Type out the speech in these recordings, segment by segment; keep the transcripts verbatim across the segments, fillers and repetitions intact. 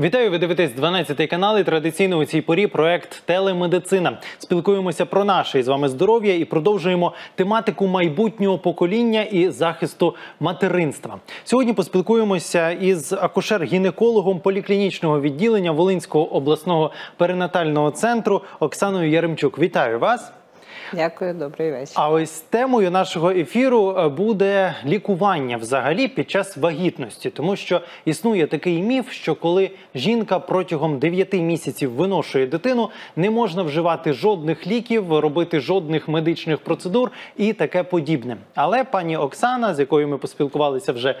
Вітаю, ви дивитесь дванадцятий канал і традиційно у цій порі проект «Телемедицина». Спілкуємося про наше із вами здоров'я і продовжуємо тематику майбутнього покоління і захисту материнства. Сьогодні поспілкуємося із акушер-гінекологом поліклінічного відділення Волинського обласного перинатального центру Оксаною Яремчук. Вітаю вас! Дякую, добрий вечір. А ось темою нашого ефіру буде лікування взагалі під час вагітності. Тому що існує такий міф, що коли жінка протягом дев'яти місяців виношує дитину, не можна вживати жодних ліків, робити жодних медичних процедур і таке подібне. Але пані Оксана, з якою ми поспілкувалися вже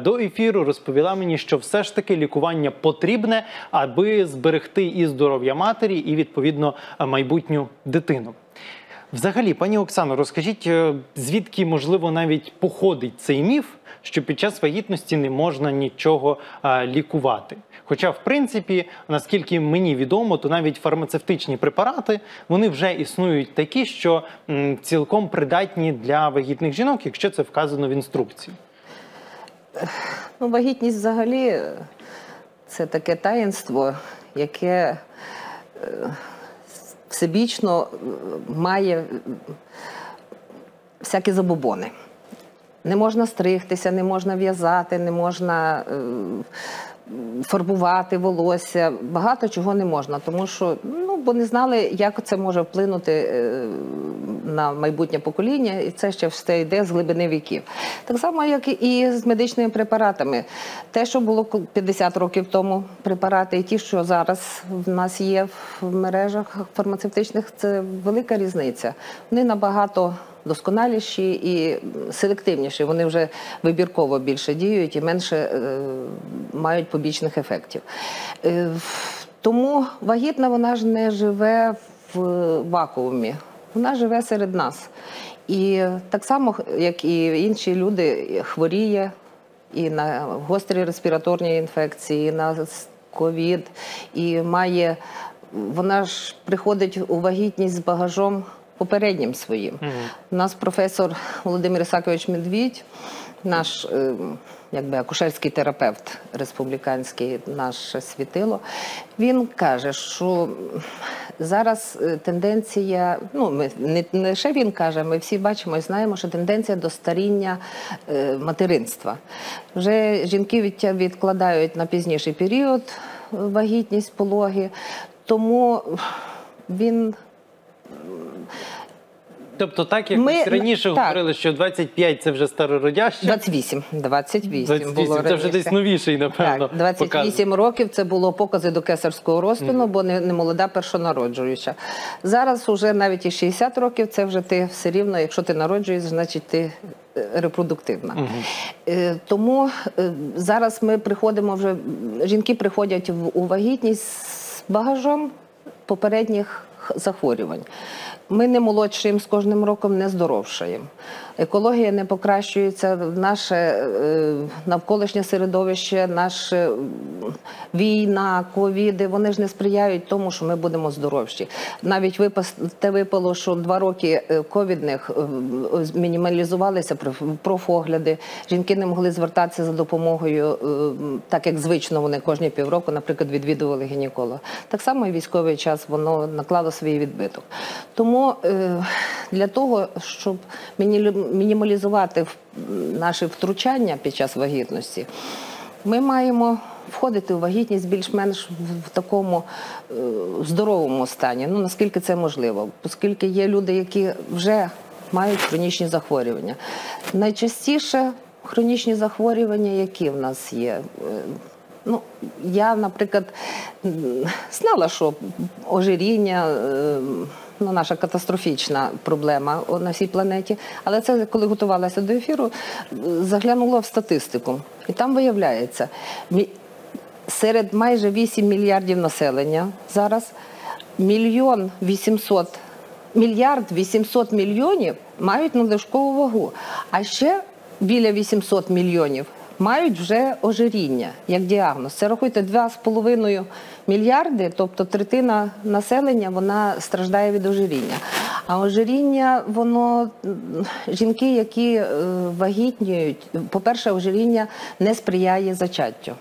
до ефіру, розповіла мені, що все ж таки лікування потрібне, аби зберегти і здоров'я матері, і відповідно майбутню дитину. Взагалі, пані Оксано, розкажіть, звідки, можливо, навіть походить цей міф, що під час вагітності не можна нічого а, лікувати. Хоча, в принципі, наскільки мені відомо, то навіть фармацевтичні препарати, вони вже існують такі, що м, цілком придатні для вагітних жінок, якщо це вказано в інструкції. Ну, вагітність взагалі – це таке таїнство, яке… Е... всебічно має всякі забобони. Не можна стригтися, не можна в'язати, не можна фарбувати волосся, багато чого не можна, тому що, ну, бо не знали, як це може вплинути на майбутнє покоління, і це ще все йде з глибини віків. Так само, як і з медичними препаратами. Те, що було п'ятдесят років тому препарати, і ті, що зараз в нас є в мережах фармацевтичних, це велика різниця. Вони набагато досконаліші і селективніші, вони вже вибірково більше діють і менше е, мають побічних ефектів. Е, тому вагітна, вона ж не живе в вакуумі, вона живе серед нас. І так само, як і інші люди, хворіє і на гострі респіраторні інфекції, і на ковід, і має, вона ж приходить у вагітність з багажом попереднім своїм. Угу. У нас професор Володимир Сакович Медвідь, наш е, якби акушерський терапевт республіканський, наше світило, він каже, що зараз тенденція, ну, ми, не, не лише він каже, ми всі бачимо і знаємо, що тенденція до старіння е, материнства. Вже жінки від, відкладають на пізніший період вагітність, пологи, тому він… Тобто так, як ми раніше так говорили, що двадцять п'ять – це вже старородяще? двадцять вісім, двадцять вісім, двадцять вісім було раніше. Це вже десь новіший, напевно, так, двадцять вісім показ. Років це було покази до кесарського розтину, mm. бо не, не молода першонароджуюча. Зараз уже навіть і шістдесят років, це вже ти все рівно, якщо ти народжуєш, значить ти репродуктивна. Mm-hmm. Тому зараз ми приходимо вже, жінки приходять у вагітність з багажом попередніх захворювань. Ми не молодшаємо з кожним роком, не здоровшаємо. Екологія не покращується, наше е, навколишнє середовище, наша війна, ковіди, вони ж не сприяють тому, що ми будемо здоровші. Навіть випас, те випало, що два роки ковідних е, мінімалізувалися профогляди, жінки не могли звертатися за допомогою, е, так як звично вони кожні півроку, наприклад, відвідували гінеколога. Так само і військовий час, воно наклало свій відбиток. Тому е, для того, щоб мені мінімалізувати наші втручання під час вагітності, ми маємо входити у вагітність більш-менш в такому е, здоровому стані, ну, наскільки це можливо, оскільки є люди, які вже мають хронічні захворювання. Найчастіше хронічні захворювання, які в нас є? Ну, я, наприклад, знала, що ожиріння, е, ну, наша катастрофічна проблема на всій планеті. Але це, коли готувалася до ефіру, заглянула в статистику. І там виявляється, серед майже вісім мільярдів населення зараз мільйон вісімсот, мільярд вісімсот мільйонів мають надлишкову вагу. А ще біля вісімсот мільйонів мають вже ожиріння, як діагноз. Це, рахуйте, два з половиною мільярди, тобто третина населення, вона страждає від ожиріння. А ожиріння, воно, жінки, які вагітніють, по-перше, ожиріння не сприяє зачаттю.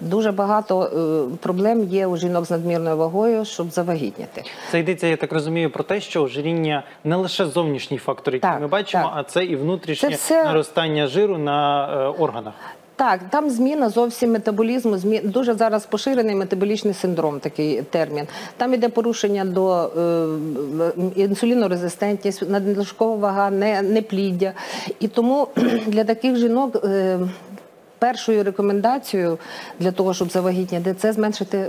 Дуже багато проблем є у жінок з надмірною вагою, щоб завагітняти. Це йдеться, я так розумію, про те, що ожиріння не лише зовнішній фактор, який так, ми бачимо, так. а це і внутрішнє це все... наростання жиру на е, органах. Так, там зміна зовсім метаболізму, змі... дуже зараз поширений метаболічний синдром, такий термін. Там йде порушення до е, інсулінорезистентність, надлишкова вага, не, непліддя. І тому для таких жінок е, першою рекомендацією для того, щоб завагітняти, це зменшити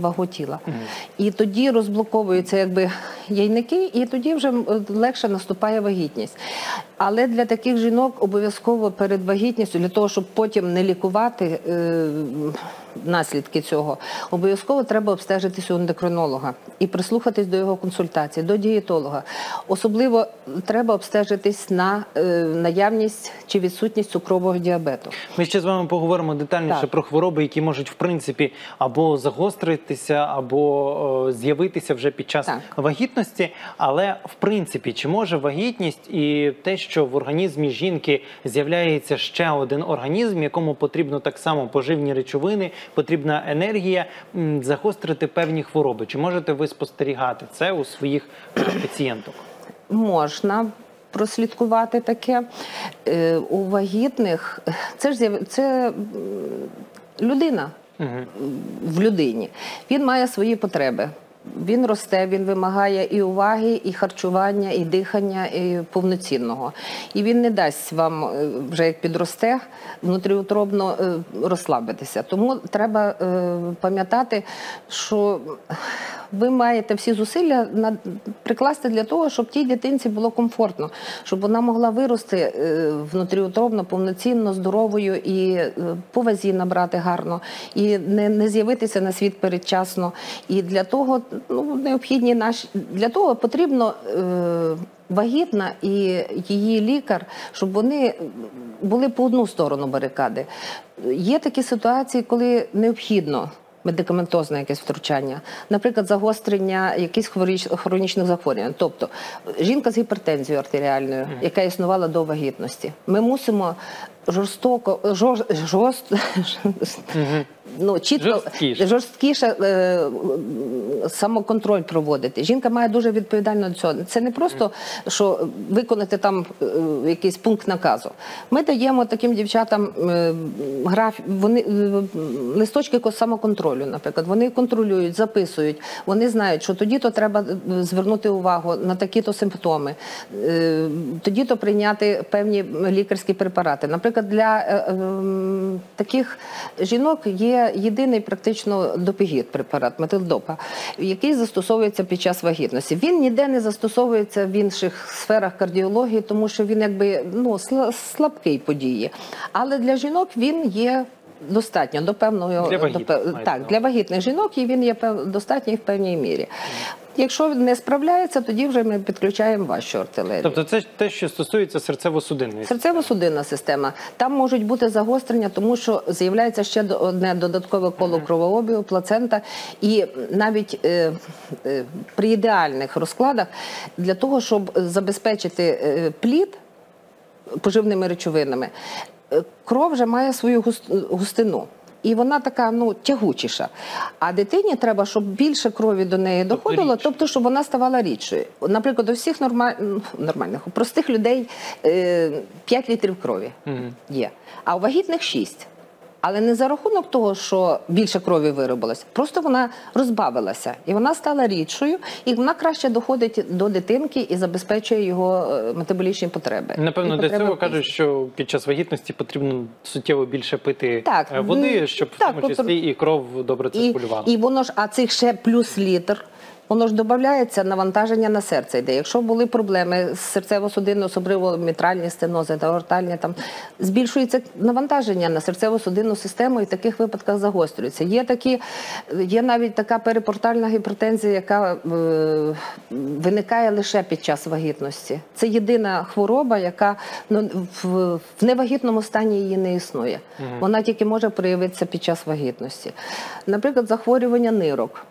вагу тіла. Mm. І тоді розблоковуються якби яйники, і тоді вже легше наступає вагітність. Але для таких жінок обов'язково перед вагітністю, для того, щоб потім не лікувати е, наслідки цього, обов'язково треба обстежитись у ендокринолога і прислухатись до його консультацій, до дієтолога. Особливо треба обстежитись на е, наявність чи відсутність цукрового діабету. Ми ще з вами поговоримо детальніше так. про хвороби, які можуть, в принципі, або загостритися, або з'явитися вже під час так. вагітності. Але, в принципі, чи може вагітність і те, що в організмі жінки з'являється ще один організм, якому потрібно так само поживні речовини, потрібна енергія, загострити певні хвороби? Чи можете ви спостерігати це у своїх пацієнток? Можна прослідкувати таке. Е, у вагітних, це ж це людина угу. в людині. Він має свої потреби. Він росте, він вимагає і уваги, і харчування, і дихання, і повноцінного. І він не дасть вам, вже як підросте, внутріутробно розслабитися. Тому треба пам'ятати, що ви маєте всі зусилля прикласти для того, щоб тій дитинці було комфортно, щоб вона могла вирости внутріутробно, повноцінно, здоровою, і по вазі набрати гарно, і не, не з'явитися на світ передчасно. І для того Ну, необхідні наші для того потрібно е, вагітна і її лікар, щоб вони були по одну сторону барикади. Є такі ситуації, коли необхідно медикаментозне якесь втручання, наприклад, загострення якихось хронічних захворювань. Тобто, жінка з гіпертензією артеріальною, яка існувала до вагітності. Ми мусимо жорстоко, жор, жорст, mm-hmm. ну, чітко, жорсткіше, жорсткіше е, самоконтроль проводити. Жінка має дуже відповідально до цього. Це не просто, mm-hmm. що виконати там е, якийсь пункт наказу. Ми даємо таким дівчатам е, граф, вони, е, листочки самоконтролю, наприклад. Вони контролюють, записують, вони знають, що тоді-то треба звернути увагу на такі-то симптоми, е, тоді-то прийняти певні лікарські препарати. Наприклад, для е, е, таких жінок є єдиний практично допігід препарат, метилдопа, який застосовується під час вагітності. Він ніде не застосовується в інших сферах кардіології, тому що він якби ну, слабкий події. Але для жінок він є достатньо до певного для вагітних, до, так, для вагітних жінок і він є достатній в певній мірі. Якщо не справляється, тоді вже ми підключаємо важчу артилерію. Тобто це те, що стосується серцево-судинної серцево-судинна система. Там можуть бути загострення, тому що з'являється ще одне додаткове коло кровообігу, плацента. І навіть е, е, при ідеальних розкладах для того, щоб забезпечити плід поживними речовинами, кров вже має свою густину. І вона така, ну, тягучіша. А дитині треба, щоб більше крові до неї доходило, тобто, тобто щоб вона ставала рідшою. Наприклад, у всіх норма... нормальних, у простих людей п'ять літрів крові mm-hmm. є, а у вагітних шість. Але не за рахунок того, що більше крові виробилось, просто вона розбавилася. І вона стала рідшою, і вона краще доходить до дитинки і забезпечує його метаболічні потреби. Напевно, для цього кажуть, що під час вагітності потрібно суттєво більше пити так, води, щоб так, в тому числі тобто... і кров добре циркулювала. І, і воно ж, а цих ще плюс літр. Воно ж додається навантаження на серце йде. Якщо були проблеми з серцево-судинною, особливо мітральні стенози та аортальні, там збільшується навантаження на серцево-судинну систему і в таких випадках загострюється. Є такі, є навіть така перипортальна гіпертензія, яка е, виникає лише під час вагітності. Це єдина хвороба, яка ну, в, в невагітному стані її не існує. Вона тільки може проявитися під час вагітності. Наприклад, захворювання нирок.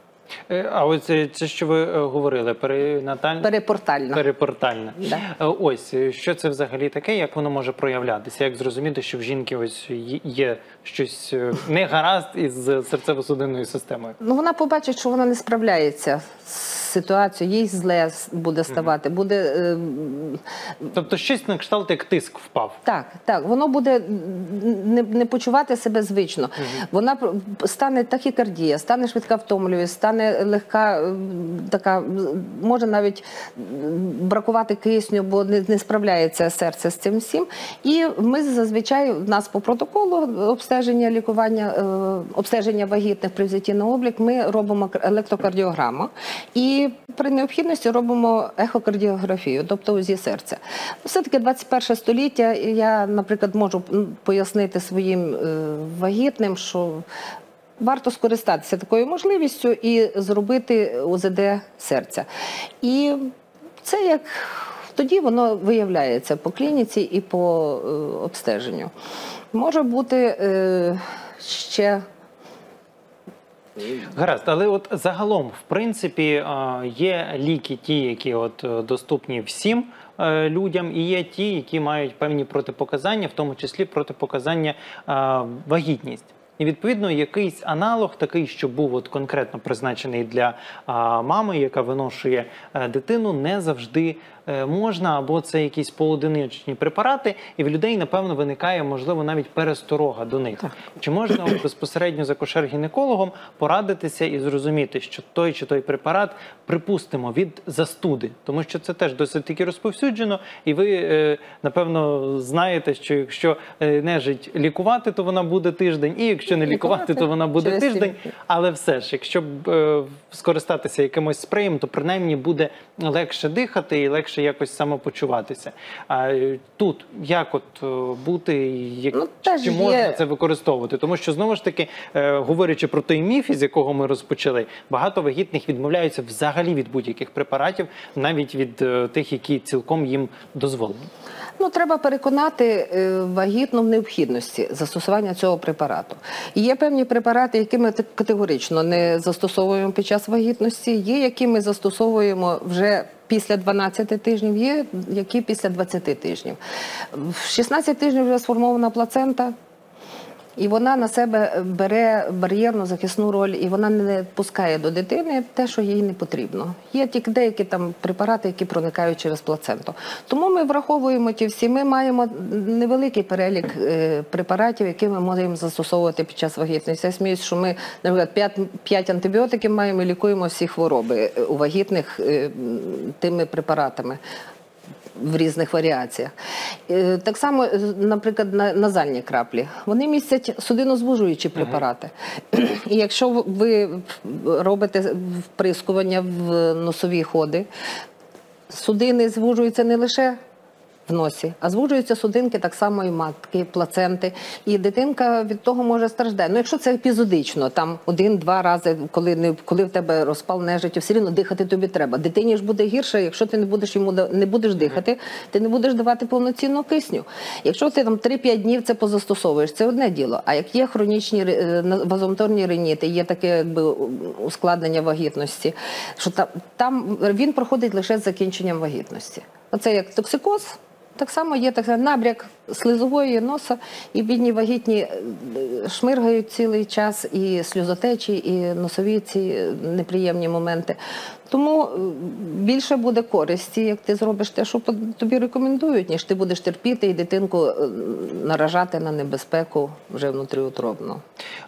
А ось це, що ви говорили, перинатальне? Перепортальне. Перепортальне. Да. Ось, що це взагалі таке, як воно може проявлятися? Як зрозуміти, що в жінки ось є щось негаразд із серцево-судинною системою? Ну, вона побачить, що вона не справляється з ситуацією, їй зле буде ставати, буде... Тобто щось на кшталт, як тиск впав? Так, так. Воно буде не, не почувати себе звично. Угу. Вона стане тахікардія, стане швидка втомлюваність, стане легка така, може навіть бракувати кисню, бо не, не справляється серце з цим всім. І ми зазвичай, в нас по протоколу обстеження лікування, обстеження вагітних при взятті на облік, ми робимо електрокардіограму і при необхідності робимо ехокардіографію, тобто УЗІ серця. Все-таки двадцять перше століття, я, наприклад, можу пояснити своїм вагітним, що варто скористатися такою можливістю і зробити УЗД серця. І це як... Тоді воно виявляється по клініці і по обстеженню. Може бути ще... Гаразд, але от загалом, в принципі, є ліки ті, які от доступні всім людям, і є ті, які мають певні протипоказання, в тому числі протипоказання вагітність. І відповідно якийсь аналог такий, що був от конкретно призначений для мами, яка виношує дитину, не завжди можна, або це якісь поодиничні препарати, і в людей, напевно, виникає, можливо, навіть пересторога до них. Так. Чи можна безпосередньо з акушер-гінекологом порадитися і зрозуміти, що той чи той препарат, припустимо, від застуди? Тому що це теж досить таки розповсюджено, і ви, напевно, знаєте, що якщо нежить лікувати, то вона буде тиждень, і якщо не лікувати, то вона буде тиждень. Але все ж, якщо скористатися якимось спреєм, то принаймні буде легше дихати і легше якось самопочуватися. А тут як от бути, як, ну, чи можна є... це використовувати? Тому що, знову ж таки, говорячи про той міф, з якого ми розпочали, багато вагітних відмовляються взагалі від будь-яких препаратів, навіть від тих, які цілком їм дозволені. Ну, треба переконати вагітну в необхідності застосування цього препарату. І є певні препарати, які ми категорично не застосовуємо під час вагітності, є, які ми застосовуємо вже після дванадцяти тижнів, є, які після двадцяти тижнів. В шістнадцять тижнів вже сформована плацента, і вона на себе бере бар'єрну захисну роль, і вона не пускає до дитини те, що їй не потрібно. Є тільки деякі там препарати, які проникають через плаценту. Тому ми враховуємо ті всі, ми маємо невеликий перелік препаратів, які ми можемо застосовувати під час вагітності. Я сміюсь, що ми, наприклад, п'ять антибіотиків маємо і лікуємо всі хвороби у вагітних тими препаратами в різних варіаціях. Так само, наприклад, назальні краплі. Вони містять судинозвужуючі препарати. Ага. І якщо ви робите вприскування в носові ходи, судини звужуються не лише в носі, а звужуються судинки так само і матки, і плаценти, і дитинка від того може страждати. Ну, якщо це епізодично, там один-два рази, коли, не, коли в тебе розпал нежиття, все рівно дихати тобі треба. Дитині ж буде гірше, якщо ти не будеш йому не будеш дихати, ти не будеш давати повноцінну кисню. Якщо ти там три-п'ять днів це позастосовуєш, це одне діло. А як є хронічні вазомоторні риніти, є таке якби ускладнення вагітності, що там, там він проходить лише з закінченням вагітності. Оце як токсикоз. Так само є так, набряк слизової носа, і бідні вагітні шмиргають цілий час, і сльозотечі, і носові ці неприємні моменти. Тому більше буде користі, як ти зробиш те, що тобі рекомендують, ніж ти будеш терпіти і дитинку наражати на небезпеку вже внутріутробно.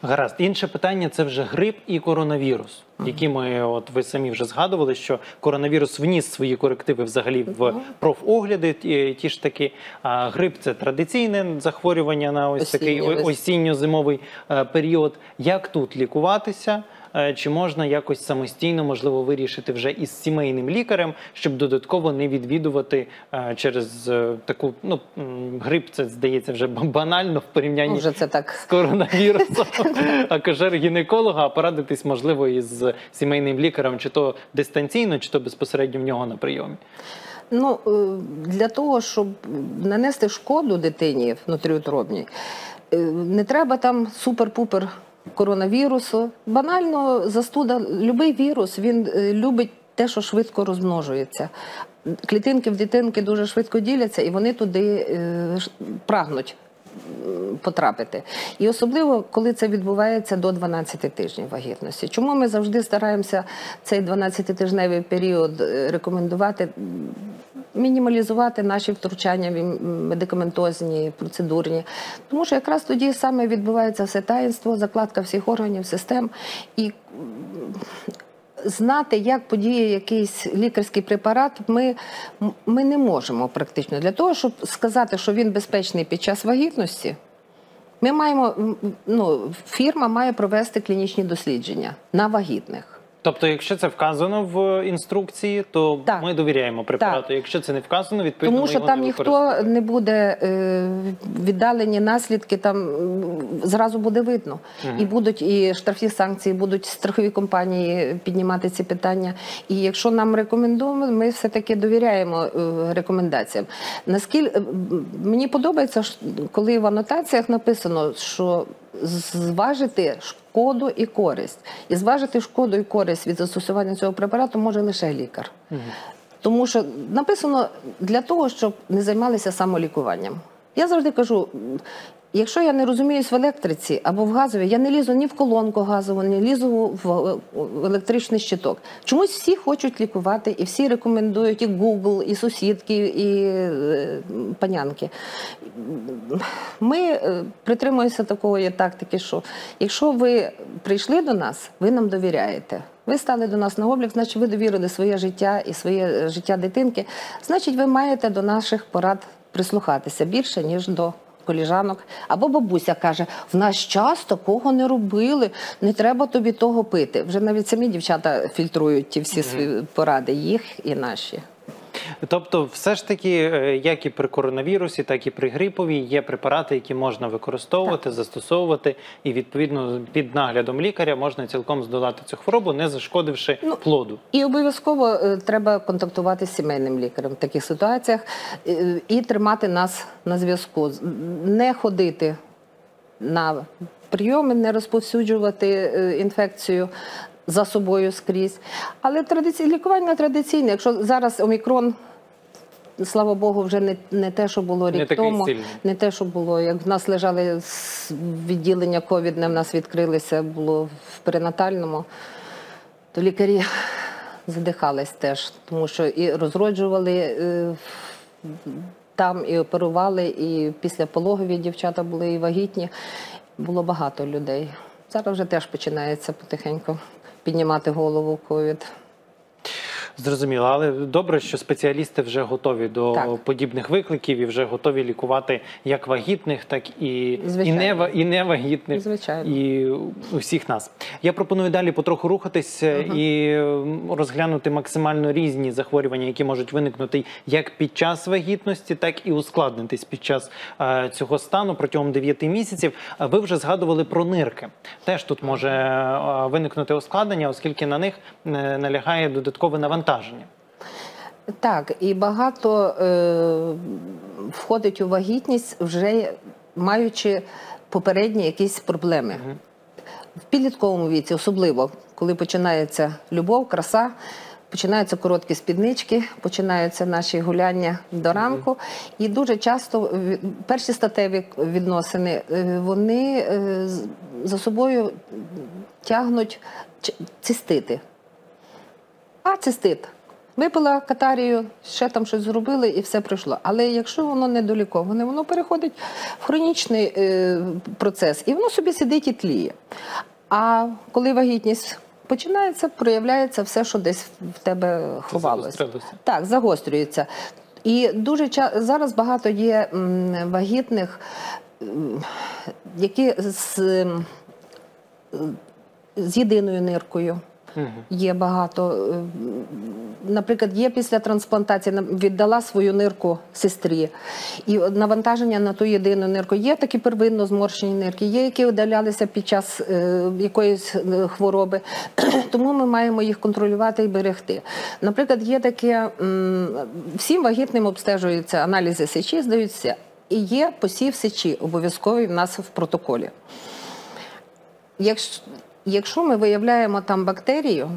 Гаразд. Інше питання – це вже грип і коронавірус, які ми, от ви самі вже згадували, що коронавірус вніс свої корективи взагалі в профогляди, ті ж таки. А грип – це традиційне захворювання на ось такий осінньо-зимовий період. Як тут лікуватися? Чи можна якось самостійно, можливо, вирішити вже із сімейним лікарем, щоб додатково не відвідувати через таку, ну, грип, це, здається, вже банально в порівнянні Уже це так. з коронавірусом, акушер-гінеколога, а порадитись, можливо, із сімейним лікарем, чи то дистанційно, чи то безпосередньо в нього на прийомі? Ну, для того, щоб нанести шкоду дитині внутріутробній, не треба там супер-пупер коронавірусу. Банально застуда, будь-який вірус, він любить те, що швидко розмножується. Клітинки в дитинки дуже швидко діляться, і вони туди прагнуть потрапити. І особливо, коли це відбувається до дванадцяти тижнів вагітності. Чому ми завжди стараємося цей дванадцятитижневий період рекомендувати, мінімалізувати наші втручання медикаментозні, процедурні. Тому що якраз тоді саме відбувається все таїнство, закладка всіх органів, систем. І знати, як подіє якийсь лікарський препарат, ми, ми не можемо практично. Для того, щоб сказати, що він безпечний під час вагітності, ми маємо, ну, фірма має провести клінічні дослідження на вагітних. Тобто, якщо це вказано в інструкції, то так, ми довіряємо препарату. Так. Якщо це не вказано, відповідно, тому що там ніхто не буде е, віддалені наслідки, там зразу буде видно. Угу. І будуть і штрафні санкції, будуть страхові компанії піднімати ці питання. І якщо нам рекомендуємо, ми все-таки довіряємо е, рекомендаціям. Наскільки мені подобається, коли в анотаціях написано, що зважити шкоду і користь. І зважити шкоду і користь від застосування цього препарату може лише лікар. Угу. Тому що написано для того, щоб не займалися самолікуванням. Я завжди кажу, якщо я не розуміюсь в електриці або в газовій, я не лізу ні в колонку газову, не лізу в електричний щиток. Чомусь всі хочуть лікувати, і всі рекомендують, і Google, і сусідки, і панянки. Ми притримуємося такої тактики, що якщо ви прийшли до нас, ви нам довіряєте. Ви стали до нас на облік, значить ви довірили своє життя і своє життя дитинки, значить ви маєте до наших порад прислухатися більше, ніж до коліжанок. Або бабуся каже, в наш час такого не робили, не треба тобі того пити. Вже навіть самі дівчата фільтрують ті всі свої поради, їх і наші. Тобто, все ж таки, як і при коронавірусі, так і при грипові, є препарати, які можна використовувати, так, застосовувати, і, відповідно, під наглядом лікаря можна цілком здолати цю хворобу, не зашкодивши ну, плоду. І обов'язково треба контактувати з сімейним лікарем в таких ситуаціях і тримати нас на зв'язку. Не ходити на прийоми, не розповсюджувати інфекцію за собою скрізь. Але традиці... лікування традиційне. Якщо зараз омікрон, слава Богу, вже не, не те, що було рік не тому, не те, що було, як в нас лежали відділення ковідне, в нас відкрилися, було в перинатальному, то лікарі задихались теж, тому що і розроджували е, там, і оперували, і післяпологові дівчата були, і вагітні. Було багато людей. Зараз вже теж починається потихеньку піднімати голову ковід. Зрозуміло, але добре, що спеціалісти вже готові до так, подібних викликів і вже готові лікувати як вагітних, так і, і, не, і невагітних, звичайно, і усіх нас. Я пропоную далі потроху рухатись, угу, і розглянути максимально різні захворювання, які можуть виникнути як під час вагітності, так і ускладнитись під час е, цього стану протягом дев'яти місяців. Ви вже згадували про нирки. Теж тут може е, виникнути ускладнення, оскільки на них е, налягає додаткове навантаження. Так, і багато е, входить у вагітність, вже маючи попередні якісь проблеми. Угу. В підлітковому віці, особливо, коли починається любов, краса, починаються короткі спіднички, починаються наші гуляння до ранку. Угу. І дуже часто перші статеві відносини, вони е, за собою тягнуть цистити. А цистит. Випила катарію, ще там щось зробили і все пройшло. Але якщо воно недоліковане, воно переходить в хронічний е, процес і воно собі сидить і тліє. А коли вагітність починається, проявляється все, що десь в тебе ховалося. Так, загострюється. І дуже ча... зараз багато є м, вагітних, м, які з, м, з єдиною ниркою. Є багато, наприклад, є після трансплантації, віддала свою нирку сестрі, і навантаження на ту єдину нирку. Є такі первинно зморщені нирки, є, які удалялися під час е, якоїсь хвороби, тому ми маємо їх контролювати і берегти. Наприклад, є таке, м, всім вагітним обстежуються аналізи сечі, здаються, і є посів сечі, обов'язковий в нас в протоколі. Якщо, якщо ми виявляємо там бактерію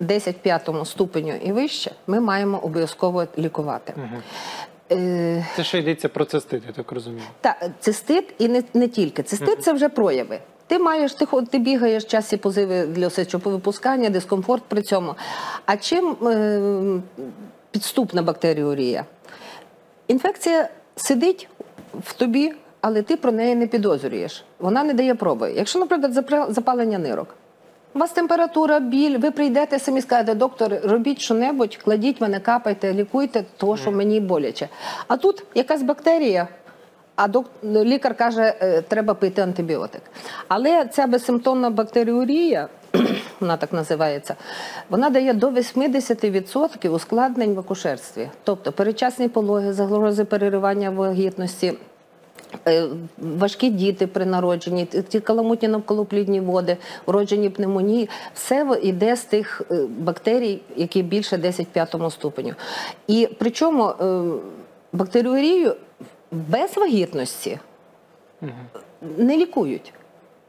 десять в п'ятому ступеню і вище, ми маємо обов'язково лікувати. Угу. Це ще йдеться про цистит, я так розумію. Так, цистит і не, не тільки. Цистит угу. – це вже прояви. Ти маєш, ти, ти бігаєш, часті позиви для сечовипускання, дискомфорт при цьому. А чим е, підступна бактеріурія? Інфекція сидить в тобі, але ти про неї не підозрюєш. Вона не дає проби. Якщо, наприклад, запалення нирок, у вас температура, біль, ви прийдете самі, скажете, доктор, робіть що-небудь, кладіть мене, капайте, лікуйте то, що мені боляче. А тут якась бактерія, а доктор, лікар каже, треба пити антибіотик. Але ця безсимптомна бактеріурія, вона так називається, вона дає до вісімдесят відсотків ускладнень в акушерстві. Тобто передчасні пологи, загрози переривання вагітності, важкі діти при народженні, ті каламутні навколоплідні води, уроджені пневмонії, все йде з тих бактерій, які більше десять в п'ятому ступеню. І причому бактеріурію без вагітності угу. не лікують.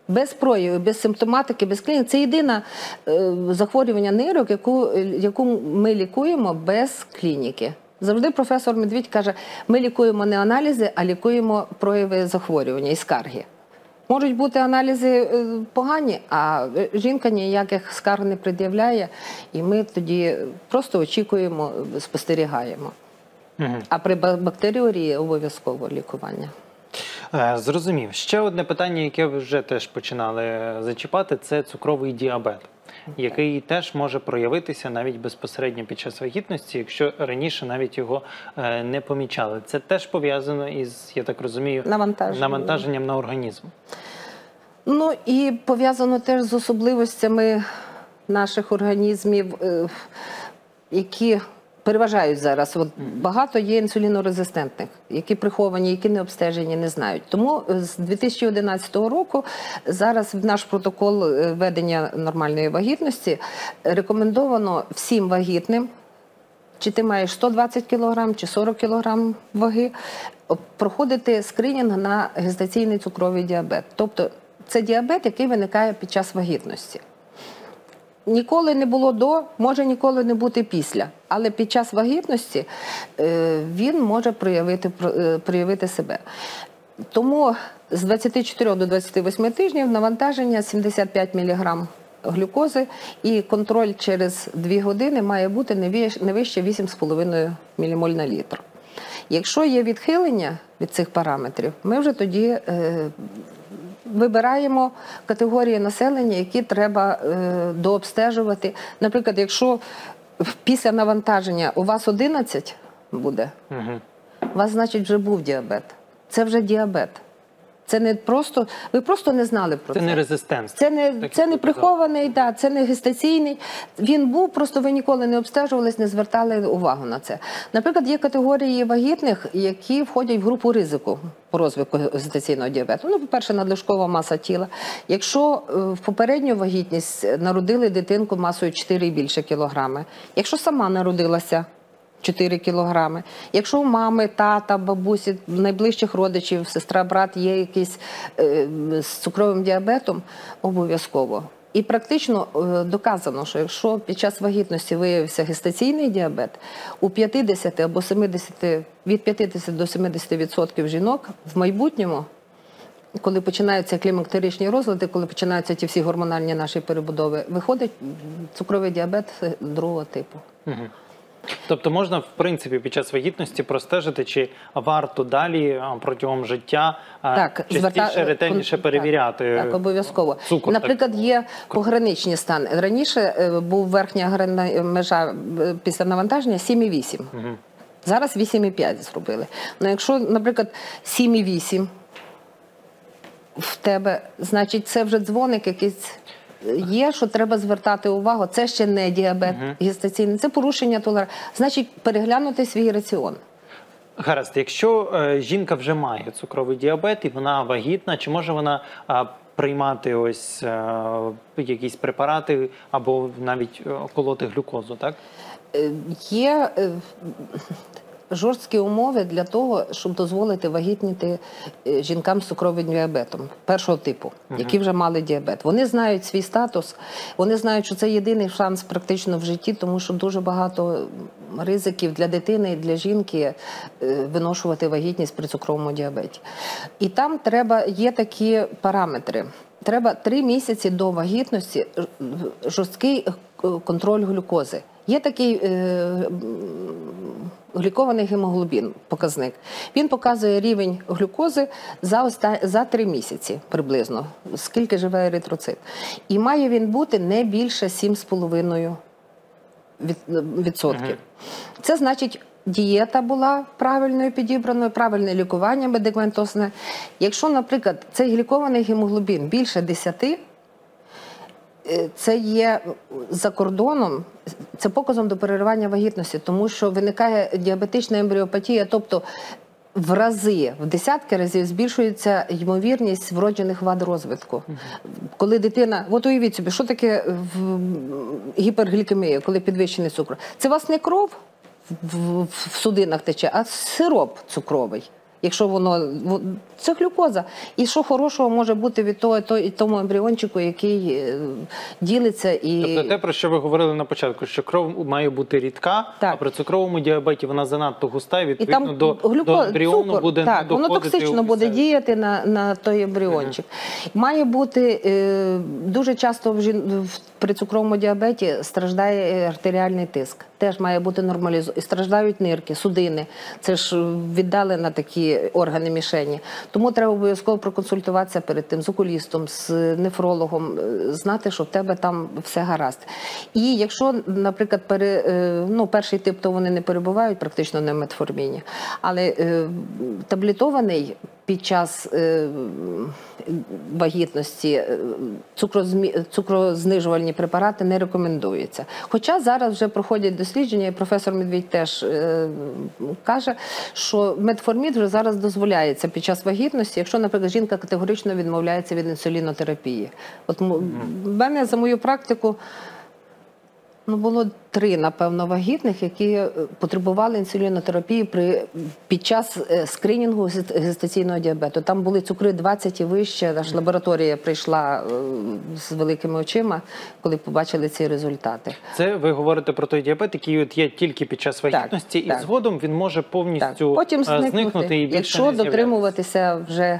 Без проявів, без симптоматики, без клініки. Це єдине е, захворювання нирок, яку, яку ми лікуємо без клініки. Завжди професор Медвідь каже, ми лікуємо не аналізи, а лікуємо прояви захворювання і скарги. Можуть бути аналізи погані, а жінка ніяких скарг не пред'являє, і ми тоді просто очікуємо, спостерігаємо. Угу. А при бактеріурії обов'язково лікування. Зрозумів. Ще одне питання, яке ви вже теж починали зачіпати, це цукровий діабет, який теж може проявитися навіть безпосередньо під час вагітності, якщо раніше навіть його не помічали. Це теж пов'язано із, я так розумію, навантаженням, навантаженням на організм. Ну і пов'язано теж з особливостями наших організмів, які... переважають зараз. От багато є інсулінорезистентних, які приховані, які не обстежені, не знають. Тому з дві тисячі одинадцятого року зараз в наш протокол ведення нормальної вагітності рекомендовано всім вагітним, чи ти маєш сто двадцять кілограм, чи сорок кілограм ваги, проходити скринінг на гестаційний цукровий діабет. Тобто це діабет, який виникає під час вагітності. Ніколи не було до, може ніколи не бути після. Але під час вагітності він може проявити, проявити себе. Тому з двадцяти чотирьох до двадцяти восьми тижнів навантаження сімдесят п'ять міліграм глюкози і контроль через дві години має бути не вище вісім з половиною мілімоль на літр. Якщо є відхилення від цих параметрів, ми вже тоді... вибираємо категорії населення, які треба е, дообстежувати. Наприклад, якщо після навантаження у вас одинадцять буде, угу. у вас, значить, вже був діабет. Це вже діабет. Це не просто, ви просто не знали про це. Це не резистент. Це не, це не прихований, да, це не гестаційний. Він був, просто ви ніколи не обстежувались, не звертали увагу на це. Наприклад, є категорії вагітних, які входять в групу ризику по розвитку гестаційного діабету. Ну, по-перше, надлишкова маса тіла. Якщо в попередню вагітність народили дитинку масою чотири і більше кілограми, якщо сама народилася, чотири кілограми. Якщо у мами, тата, бабусі, найближчих родичів, сестра, брат є якийсь е, з цукровим діабетом, обов'язково. І практично е, доказано, що якщо під час вагітності виявився гестаційний діабет, у п'ятдесят або сімдесят, від п'ятдесяти до сімдесяти відсотків жінок в майбутньому, коли починаються клімактеричні розлади, коли починаються ті всі гормональні наші перебудови, виходить цукровий діабет другого типу. Угу. Тобто можна, в принципі, під час вагітності простежити, чи варто далі протягом життя так, частіше, зверта... ретельніше перевіряти так, так, обов'язково. Цукор. Наприклад, так. є пограничні стани. Раніше був верхня межа після навантаження сім і вісім. Угу. Зараз вісім і п'ять зробили. Ну, якщо, наприклад, сім і вісім в тебе, значить, це вже дзвоник якийсь... Є, що треба звертати увагу, це ще не діабет угу. гестаційний, це порушення толерантності. Значить, переглянути свій раціон. Гаразд, якщо е, жінка вже має цукровий діабет і вона вагітна, чи може вона е, приймати ось е, якісь препарати або навіть е, колоти глюкозу, так? Є... Е, е, жорсткі умови для того, щоб дозволити вагітніти жінкам з цукровим діабетом першого типу, які вже мали діабет. Вони знають свій статус, вони знають, що це єдиний шанс практично в житті, тому що дуже багато ризиків для дитини і для жінки виношувати вагітність при цукровому діабеті. І там треба, є такі параметри. Треба три місяці до вагітності жорсткий контроль глюкози. Є такий е, глікований гемоглобін, показник. Він показує рівень глюкози за, оста... за три місяці приблизно, скільки живе еритроцит. І має він бути не більше сім з половиною відсотків. Від... Це значить, дієта була правильною підібраною, правильне лікування медикаментозне. Якщо, наприклад, цей глікований гемоглобін більше десяти, це є за кордоном, це показом до переривання вагітності, тому що виникає діабетична ембріопатія, тобто в рази, в десятки разів збільшується ймовірність вроджених вад розвитку. Коли дитина, от уявіть собі, що таке гіперглікемія, коли підвищений цукор? Це у вас не кров в судинах тече, а сироп цукровий. Якщо воно, це глюкоза. І що хорошого може бути від того, то, тому ембріончику, який ділиться і... Тобто те, про що ви говорили на початку, що кров має бути рідка, так. А при цукровому діабеті вона занадто густа, і відповідно і там до, глюкоз... до ембріону цукор. Буде так, доходити... Воно токсично буде діяти на, на той ембріончик. Угу. Має бути, е, дуже часто в жін... при цукровому діабеті страждає артеріальний тиск. Теж має бути нормалізовано. І страждають нирки, судини. Це ж віддали на такі органи мішені. Тому треба обов'язково проконсультуватися перед тим з окулістом, з нефрологом, знати, що в тебе там все гаразд. І якщо, наприклад, пере, ну, перший тип, то вони не перебувають практично на метформіні, але е, таблетований під час е, вагітності цукрозмі, цукрознижувальні препарати не рекомендуються. Хоча зараз вже проходять дослідження, і професор Медвідь теж е, каже, що метформін вже зараз дозволяється під час вагітності, якщо, наприклад, жінка категорично відмовляється від інсулінотерапії. От в мене за мою практику ну, було три, напевно, вагітних, які потребували інсулінотерапії при, під час скринінгу гестаційного діабету. Там були цукри двадцять і вище, аж лабораторія прийшла з великими очима, коли побачили ці результати. Це ви говорите про той діабет, який от є тільки під час вагітності, так, і так. Згодом він може повністю потім зникнути, зникнути і більше якщо дотримуватися вже...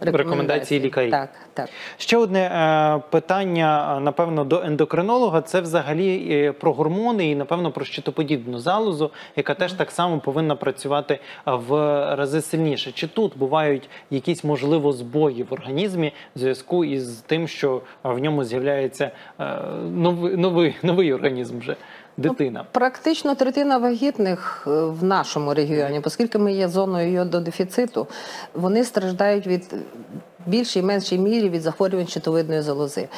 Рекомендації, рекомендації лікарів. Так, так. Ще одне е, питання, напевно, до ендокринолога, це взагалі е, про гормони і, напевно, про щитоподібну залозу, яка теж так само повинна працювати в рази сильніше. Чи тут бувають якісь, можливо, збої в організмі в зв'язку із тим, що в ньому з'являється е, новий, новий, новий організм вже? Дитина. Ну, практично третина вагітних в нашому регіоні, оскільки ми є зоною йододефіциту, вони страждають від більшій і меншій мірі від захворювань щитовидної залози.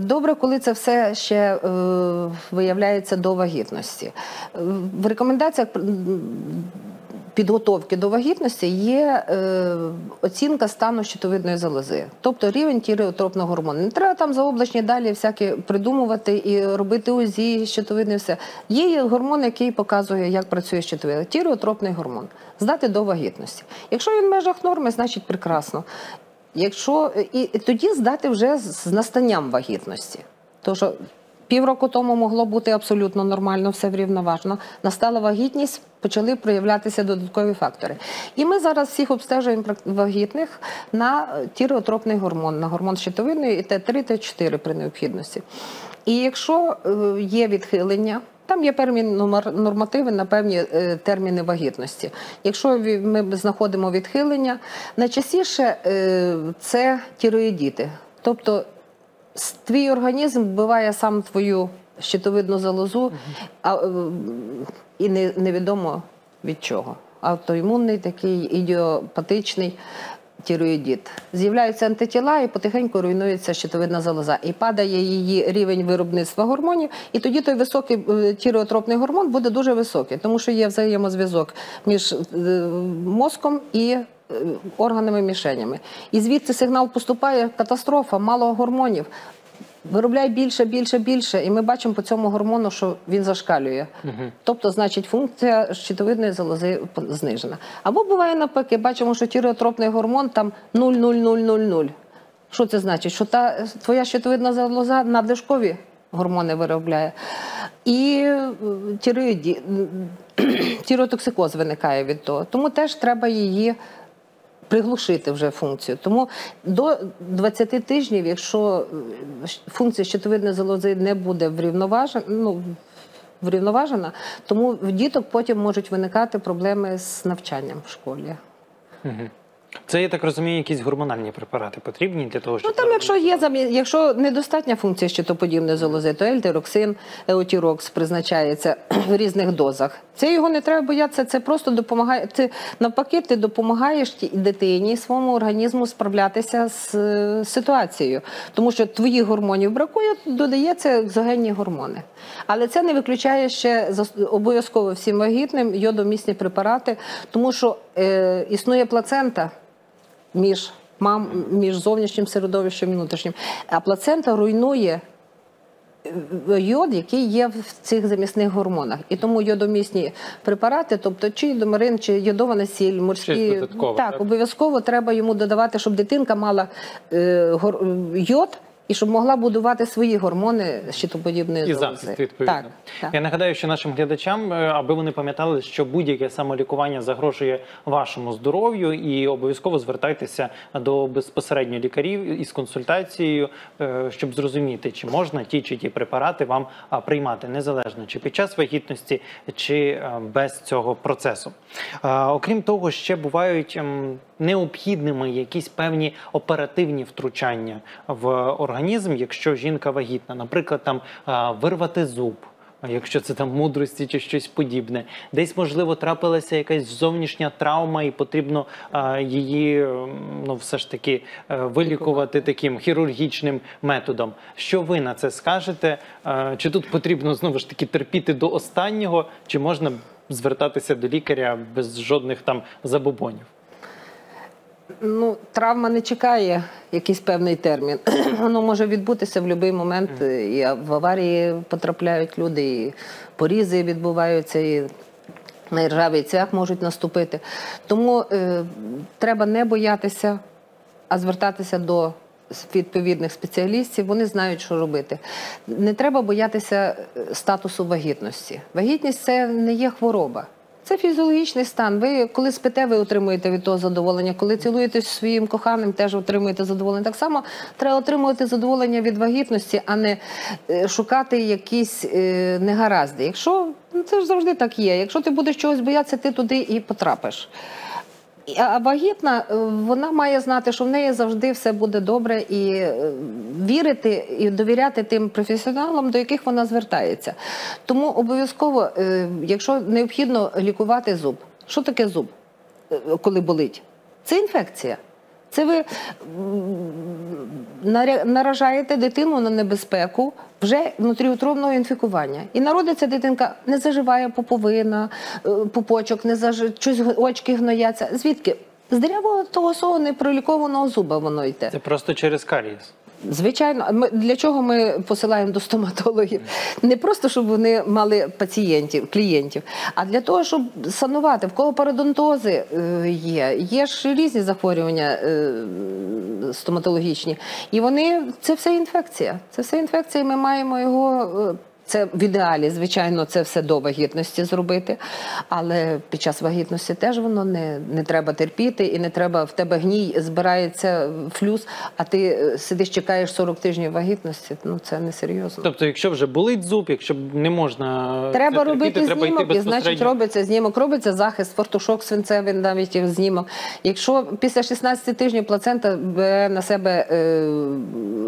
Добре, коли це все ще е, виявляється до вагітності. В рекомендаціях підготовки до вагітності є е, оцінка стану щитовидної залози, тобто рівень тиреотропного гормону. Не треба там заоблачні далі всякі придумувати і робити УЗІ, щитовидне все. Є гормон, який показує, як працює щитовидна. Тиреотропний гормон. Здати до вагітності. Якщо він в межах норми, значить прекрасно. Якщо, і, і тоді здати вже з настанням вагітності. Тож півроку тому могло бути абсолютно нормально, все врівноважно. Настала вагітність, почали проявлятися додаткові фактори. І ми зараз всіх обстежуємо вагітних на тиреотропний гормон, на гормон щитовидної і Т три, Т чотири при необхідності. І якщо є відхилення, там є певні нормативи на певні терміни вагітності. Якщо ми знаходимо відхилення, найчастіше це тиреоїдити, тобто твій організм вбиває сам твою щитовидну залозу, а, і не, невідомо від чого. Автоімунний такий ідіопатичний тиреоїдит. З'являються антитіла і потихеньку руйнується щитовидна залоза. І падає її рівень виробництва гормонів, і тоді той високий тиреотропний гормон буде дуже високий, тому що є взаємозв'язок між мозком і органами-мішенями. І звідси сигнал поступає, катастрофа, мало гормонів, виробляй більше, більше, більше, і ми бачимо по цьому гормону, що він зашкалює. Угу. Тобто, значить, функція щитовидної залози знижена. Або буває навпаки, бачимо, що тиреотропний гормон там нуль нуль нуль нуль нуль. Що це значить? Що та твоя щитовидна залоза надлишкові гормони виробляє. І тиреоїдити, тиреотоксикоз виникає від того. Тому теж треба її приглушити вже функцію. Тому до двадцяти тижнів, якщо функція щитовидної залози не буде врівноважена, ну, врівноважена, тому в діток потім можуть виникати проблеми з навчанням в школі. Угу. Це, я так розумію, якісь гормональні препарати потрібні для того, щоб... Ну, там, якщо є, якщо недостатня функція щитоподібної залози, то ельтироксин, еотирокс призначається в різних дозах. Це його не треба боятися, це просто допомагає, це, навпаки, ти допомагаєш дитині, своєму організму справлятися з ситуацією. Тому що твоїх гормонів бракує, додається екзогенні гормони. Але це не виключає ще обов'язково всім вагітним йодомісні препарати, тому що е, існує плацента, між мам, між зовнішнім середовищем і внутрішнім. А плацента руйнує йод, який є в цих замісних гормонах. І тому йодомісні препарати, тобто чи йодомарин, чи йодована сіль, морські... Так, так, обов'язково треба йому додавати, щоб дитинка мала е, гор, йод, і щоб могла будувати свої гормони щитоподібної залози. І захист, відповідно. Так, так. Я нагадаю, що нашим глядачам, аби вони пам'ятали, що будь-яке самолікування загрожує вашому здоров'ю, і обов'язково звертайтеся до безпосередньо лікарів із консультацією, щоб зрозуміти, чи можна ті чи ті препарати вам приймати, незалежно чи під час вагітності, чи без цього процесу. Окрім того, ще бувають необхідними якісь певні оперативні втручання в організм, якщо жінка вагітна. Наприклад, там вирвати зуб, якщо це там мудрості чи щось подібне. Десь, можливо, трапилася якась зовнішня травма і потрібно її, ну, все ж таки вилікувати таким хірургічним методом. Що ви на це скажете? Чи тут потрібно, знову ж таки, терпіти до останнього? Чи можна звертатися до лікаря без жодних там забобонів? Ну, травма не чекає якийсь певний термін. Воно може відбутися в будь-який момент. І в аварії потрапляють люди, і порізи відбуваються, і на ржавий цвях можуть наступити. Тому е, треба не боятися, а звертатися до відповідних спеціалістів. Вони знають, що робити. Не треба боятися статусу вагітності. Вагітність – це не є хвороба. Це фізіологічний стан. Ви, коли спите, ви отримуєте від того задоволення. Коли цілуєтесь зі своїм коханим, теж отримуєте задоволення. Так само треба отримувати задоволення від вагітності, а не шукати якісь е, негаразди. Якщо, ну, це ж завжди так є. Якщо ти будеш чогось боятися, ти туди і потрапиш. А вагітна, вона має знати, що в неї завжди все буде добре, і вірити, і довіряти тим професіоналам, до яких вона звертається. Тому обов'язково, якщо необхідно лікувати зуб. Що таке зуб, коли болить? Це інфекція. Це ви наражаєте дитину на небезпеку вже внутріутробного інфікування. І народиться дитинка, не заживає поповина, пупочок, не зажив... Чусь очки гнояться. Звідки? З дирявого того свого непролікованого зуба воно йде. Це просто через карієс. Звичайно. Ми, для чого ми посилаємо до стоматологів? Не просто, щоб вони мали пацієнтів, клієнтів, а для того, щоб санувати. В кого пародонтози є, є ж різні захворювання стоматологічні. І вони, це все інфекція. Це все інфекція, і ми маємо його... Це в ідеалі, звичайно, це все до вагітності зробити, але під час вагітності теж воно не, не треба терпіти, і не треба, в тебе гній, збирається флюс, а ти сидиш, чекаєш сорок тижнів вагітності, ну це несерйозно. Тобто, якщо вже болить зуб, якщо не можна... Треба робити знімок, і значить робиться знімок, робиться захист, фартушок свинцевий, навіть і знімок. Якщо після шістнадцяти тижнів плацента бере на себе е,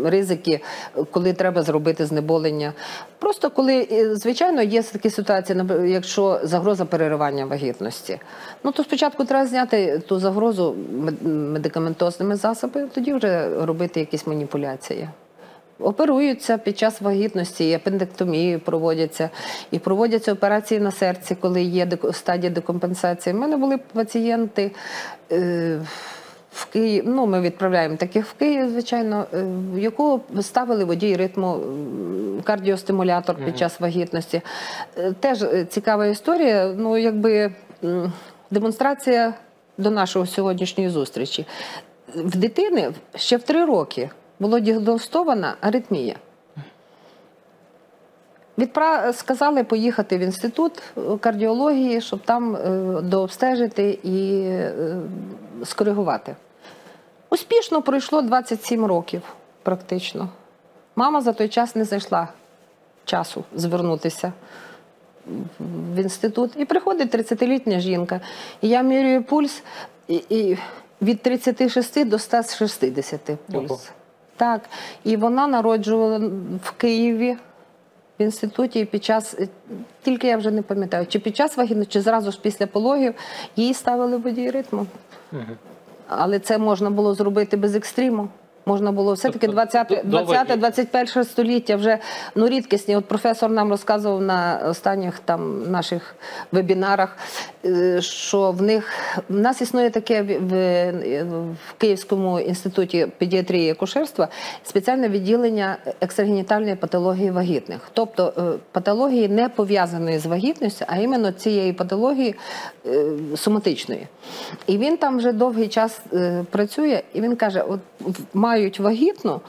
ризики, коли треба зробити знеболення, просто коли, звичайно, є такі ситуації, якщо загроза переривання вагітності, ну то спочатку треба зняти ту загрозу медикаментозними засобами, тоді вже робити якісь маніпуляції. Оперуються під час вагітності, і апендектомії проводяться, і проводяться операції на серці, коли є стадія декомпенсації. У мене були пацієнти... Е в Київ, ну ми відправляємо таких в Київ, звичайно, в якого ставили водій ритму кардіостимулятор під час вагітності. Теж цікава історія, ну якби демонстрація до нашої сьогоднішньої зустрічі. В дитини ще в три роки була діагностована аритмія. Відправ... Сказали поїхати в інститут кардіології, щоб там дообстежити і скоригувати. Успішно пройшло двадцять сім років практично. Мама за той час не знайшла часу звернутися в інститут. І приходить тридцятилітня жінка. І я мірюю пульс і, і від тридцяти шести до ста шістдесяти пульс. Ого. Так. І вона народжувала в Києві. В інституті під час, тільки я вже не пам'ятаю, чи під час вагітності, чи зразу ж після пологів, їй ставили водій ритму. Угу. Але це можна було зробити без екстриму. Можна було все-таки двадцяте-двадцять перше століття вже, ну, рідкісні. От професор нам розказував на останніх там наших вебінарах, що в них, в нас існує таке в, в, в Київському інституті педіатрії і акушерства спеціальне відділення екстрагенітальної патології вагітних. Тобто патології не пов'язаної з вагітністю, а іменно цієї патології соматичної. І він там вже довгий час працює, і він каже, от мають вагітну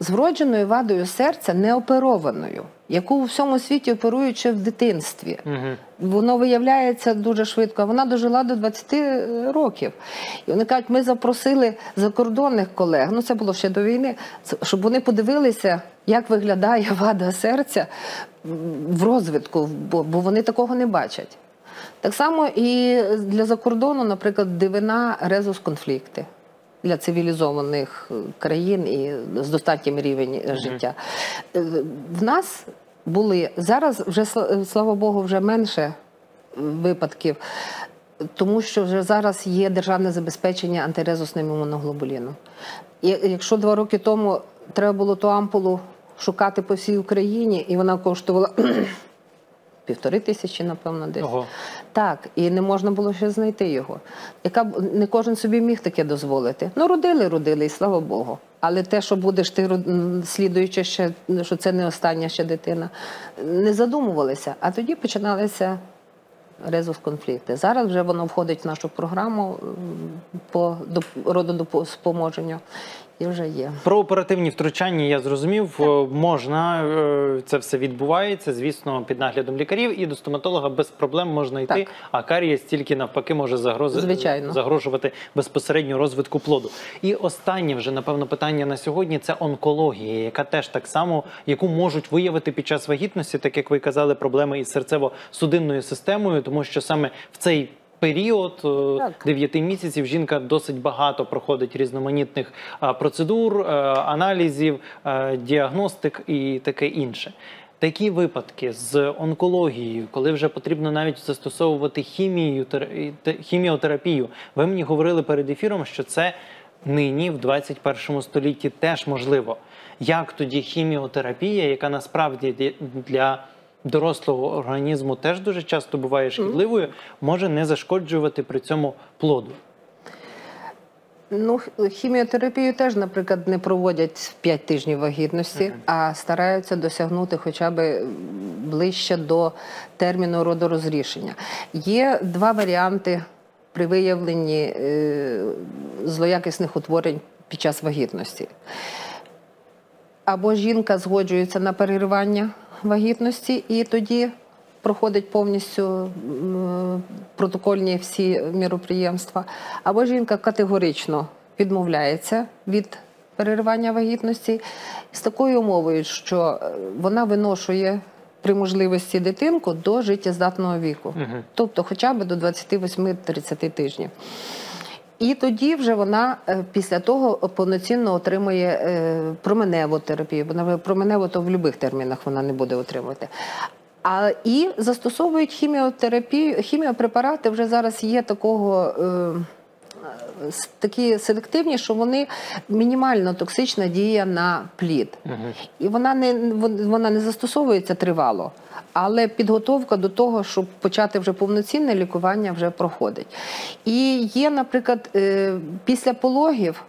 з вродженою вадою серця неоперованою, яку у всьому світі оперують ще в дитинстві. Угу. Воно виявляється дуже швидко, а вона дожила до двадцяти років. І вони кажуть, ми запросили закордонних колег, ну це було ще до війни, щоб вони подивилися, як виглядає вада серця в розвитку, бо вони такого не бачать. Так само і для закордону, наприклад, дивина резус-конфлікти. Для цивілізованих країн і з достатнім рівнем життя. В нас були, зараз вже, слава Богу, вже менше випадків, тому що вже зараз є державне забезпечення антирезусним імуноглобуліном. І якщо два роки тому треба було ту ампулу шукати по всій Україні, і вона коштувала півтори тисячі, напевно, десь. Ого. Так, і не можна було ще знайти його. Яка не кожен собі міг таке дозволити. Ну, родили, родили, і слава Богу. Але те, що будеш ти слідуючи ще, що це не остання ще дитина, не задумувалися. А тоді починалися резус-конфлікти. Зараз вже воно входить в нашу програму по рододопоможенню. І вже є. Про оперативні втручання я зрозумів, так. Можна, це все відбувається, звісно, під наглядом лікарів і до стоматолога без проблем можна йти, так. А карієс тільки навпаки може загроз... загрожувати безпосередньо розвитку плоду. І останнє вже, напевно, питання на сьогодні – це онкологія, яка теж так само, яку можуть виявити під час вагітності, так як ви казали, проблеми із серцево-судинною системою, тому що саме в цей період дев'яти місяців жінка досить багато проходить різноманітних процедур, аналізів, діагностик і таке інше. Такі випадки з онкологією, коли вже потрібно навіть застосовувати хімію, хіміотерапію. Ви мені говорили перед ефіром, що це нині, в двадцять першому столітті, теж можливо. Як тоді хіміотерапія, яка насправді для дорослого організму теж дуже часто буває шкідливою, може не зашкоджувати при цьому плоду? Ну, хіміотерапію теж, наприклад, не проводять п'ять тижнів вагітності, mm-hmm. а стараються досягнути хоча б ближче до терміну родорозрішення. Є два варіанти при виявленні е- злоякісних утворень під час вагітності. Або жінка згоджується на переривання вагітності, і тоді проходить повністю протокольні всі міроприємства. Або жінка категорично відмовляється від переривання вагітності з такою умовою, що вона виношує при можливості дитинку до життєздатного віку. Угу. Тобто хоча б до двадцяти восьми-тридцяти тижнів. І тоді вже вона після того повноцінно отримує променеву терапію, бо променеву то в будь-яких термінах вона не буде отримувати. А і застосовують хіміотерапію, хіміопрепарати, вже зараз є такого такі селективні, що вони мінімально токсична дія на плід. Угу. І вона не, вона не застосовується тривало, але підготовка до того, щоб почати вже повноцінне лікування, вже проходить. І є, наприклад, після пологів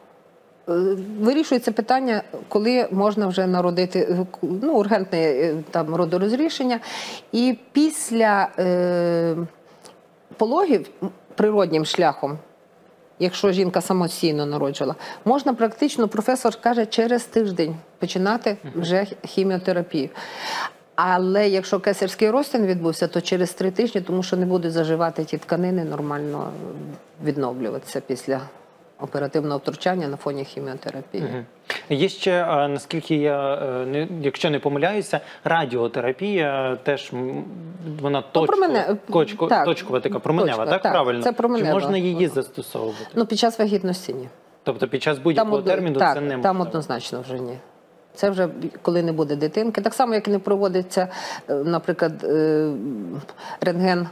вирішується питання, коли можна вже народити, ну, ургентне там родорозрішення. І після е, пологів природнім шляхом, якщо жінка самостійно народжувала, можна практично, професор каже, через тиждень починати вже хіміотерапію. Але якщо кесарський розтин відбувся, то через три тижні, тому що не будуть заживати ті тканини, нормально відновлюватися після оперативного втручання на фоні хіміотерапії. Угу. Є ще, наскільки я, якщо не помиляюся, радіотерапія теж, вона точкова, ну, точку, так, точкова така, променева, точка, так, так, правильно? Це променева. Чи можна її застосовувати? Ну, під час вагітності ні. Тобто під час будь-якого там, терміну так, це не можна? Там однозначно вже ні. Це вже коли не буде дитинки. Так само, як не проводиться, наприклад, рентген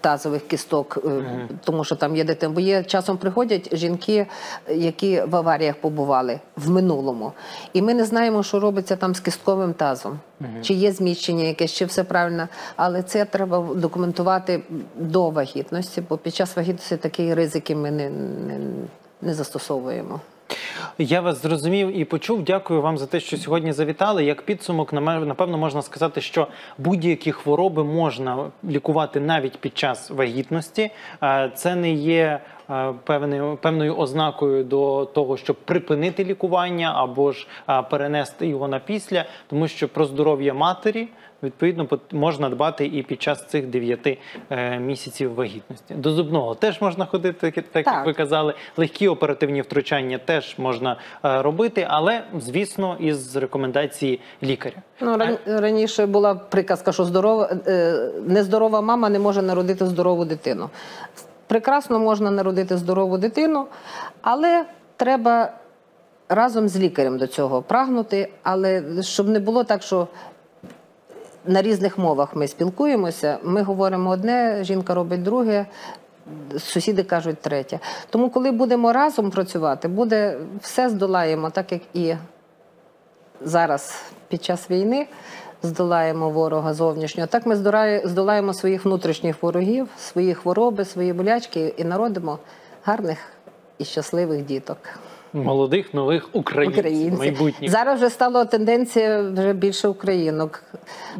тазових кісток, mm-hmm. тому що там є дитина. Бо є, часом приходять жінки, які в аваріях побували в минулому. І ми не знаємо, що робиться там з кістковим тазом. Mm-hmm. Чи є зміщення якесь, чи все правильно. Але це треба документувати до вагітності, бо під час вагітності такі ризики ми не, не, не застосовуємо. Я вас зрозумів і почув. Дякую вам за те, що сьогодні завітали. Як підсумок, напевно, можна сказати, що будь-які хвороби можна лікувати навіть під час вагітності. Це не є певною, певною ознакою до того, щоб припинити лікування або ж перенести його на після, тому що про здоров'я матері, відповідно, можна дбати і під час цих дев'яти місяців вагітності. До зубного теж можна ходити, так, так, як ви казали. Легкі оперативні втручання теж можна робити, але, звісно, із рекомендації лікаря. Ну, ран... Раніше була приказка, що здорова... нездорова мама не може народити здорову дитину. Прекрасно можна народити здорову дитину, але треба разом з лікарем до цього прагнути, але щоб не було так, що на різних мовах ми спілкуємося, ми говоримо одне, жінка робить друге, сусіди кажуть третє. Тому коли будемо разом працювати, буде, все здолаємо, так як і зараз під час війни здолаємо ворога зовнішнього, так ми здолаємо своїх внутрішніх ворогів, свої хвороби, свої болячки і народимо гарних і щасливих діток. Молодих, нових українців, українців. майбутніх. Зараз вже стала тенденція, вже більше українок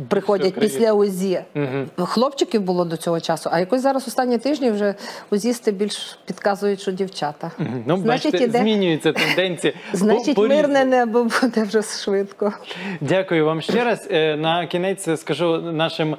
приходять після УЗІ. Угу. Хлопчиків було до цього часу, а якось зараз останні тижні вже УЗІсти більш підказують, що дівчата. Угу. Ну, значить, бачите, іде... змінюються тенденції. Значить, по, по мирне небо буде вже швидко. Дякую вам ще раз. На кінець скажу нашим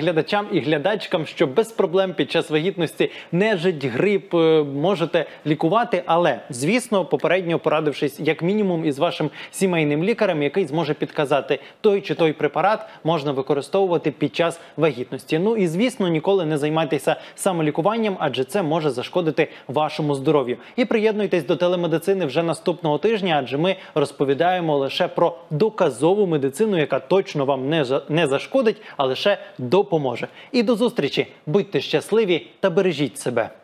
глядачам і глядачкам, що без проблем під час вагітності нежить, грип можете лікувати, але, звісно, по попередньо порадившись, як мінімум, із вашим сімейним лікарем, який зможе підказати, той чи той препарат можна використовувати під час вагітності. Ну і, звісно, ніколи не займайтеся самолікуванням, адже це може зашкодити вашому здоров'ю. І приєднуйтесь до телемедицини вже наступного тижня, адже ми розповідаємо лише про доказову медицину, яка точно вам не, за... не зашкодить, а лише допоможе. І до зустрічі! Будьте щасливі та бережіть себе!